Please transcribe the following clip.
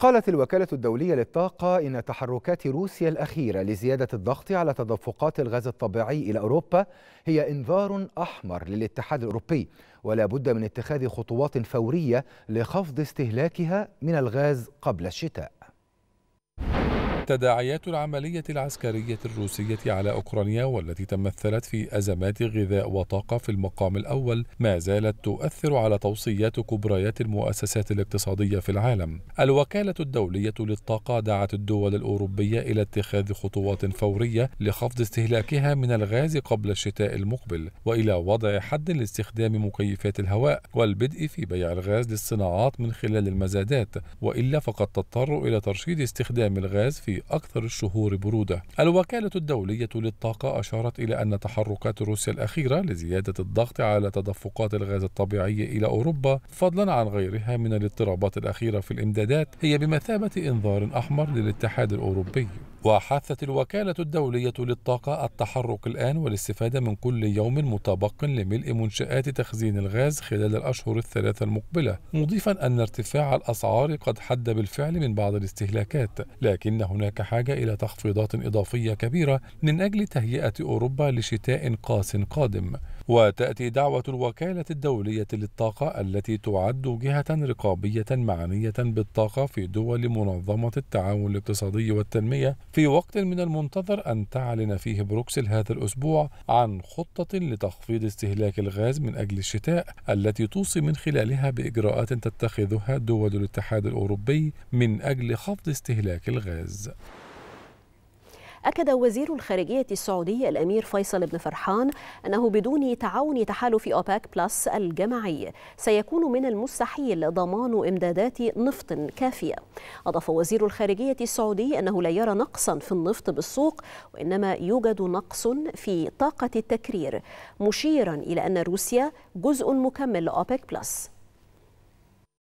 قالت الوكالة الدولية للطاقة إن تحركات روسيا الأخيرة لزيادة الضغط على تدفقات الغاز الطبيعي إلى أوروبا هي إنذار أحمر للاتحاد الأوروبي، ولا بد من اتخاذ خطوات فورية لخفض استهلاكها من الغاز قبل الشتاء. تداعيات العملية العسكرية الروسية على أوكرانيا، والتي تمثلت في أزمات غذاء وطاقة في المقام الأول، ما زالت تؤثر على توصيات كبريات المؤسسات الاقتصادية في العالم. الوكالة الدولية للطاقة دعت الدول الأوروبية إلى اتخاذ خطوات فورية لخفض استهلاكها من الغاز قبل الشتاء المقبل، وإلى وضع حد لاستخدام مكيفات الهواء، والبدء في بيع الغاز للصناعات من خلال المزادات، وإلا فقد تضطر إلى ترشيد استخدام الغاز في أكثر الشهور برودة. الوكالة الدولية للطاقة أشارت إلى أن تحركات روسيا الأخيرة لزيادة الضغط على تدفقات الغاز الطبيعي إلى أوروبا، فضلا عن غيرها من الاضطرابات الأخيرة في الإمدادات، هي بمثابة إنذار أحمر للاتحاد الأوروبي. وحثت الوكالة الدولية للطاقة التحرك الآن والاستفادة من كل يوم متبق لملء منشآت تخزين الغاز خلال الأشهر الثلاثة المقبلة، مضيفا أن ارتفاع الأسعار قد حد بالفعل من بعض الاستهلاكات، لكن هناك حاجة إلى تخفيضات إضافية كبيرة من أجل تهيئة أوروبا لشتاء قاس قادم. وتأتي دعوة الوكالة الدولية للطاقة، التي تعد جهة رقابية معنية بالطاقة في دول منظمة التعاون الاقتصادي والتنمية، في وقت من المنتظر أن تعلن فيه بروكسل هذا الأسبوع عن خطة لتخفيض استهلاك الغاز من أجل الشتاء، التي توصي من خلالها بإجراءات تتخذها دول الاتحاد الأوروبي من أجل خفض استهلاك الغاز. أكد وزير الخارجية السعودي الأمير فيصل بن فرحان أنه بدون تعاون تحالف أوبك بلس الجماعي سيكون من المستحيل ضمان إمدادات نفط كافية. أضاف وزير الخارجية السعودي أنه لا يرى نقصا في النفط بالسوق، وإنما يوجد نقص في طاقة التكرير، مشيرا إلى أن روسيا جزء مكمل لأوبك بلس.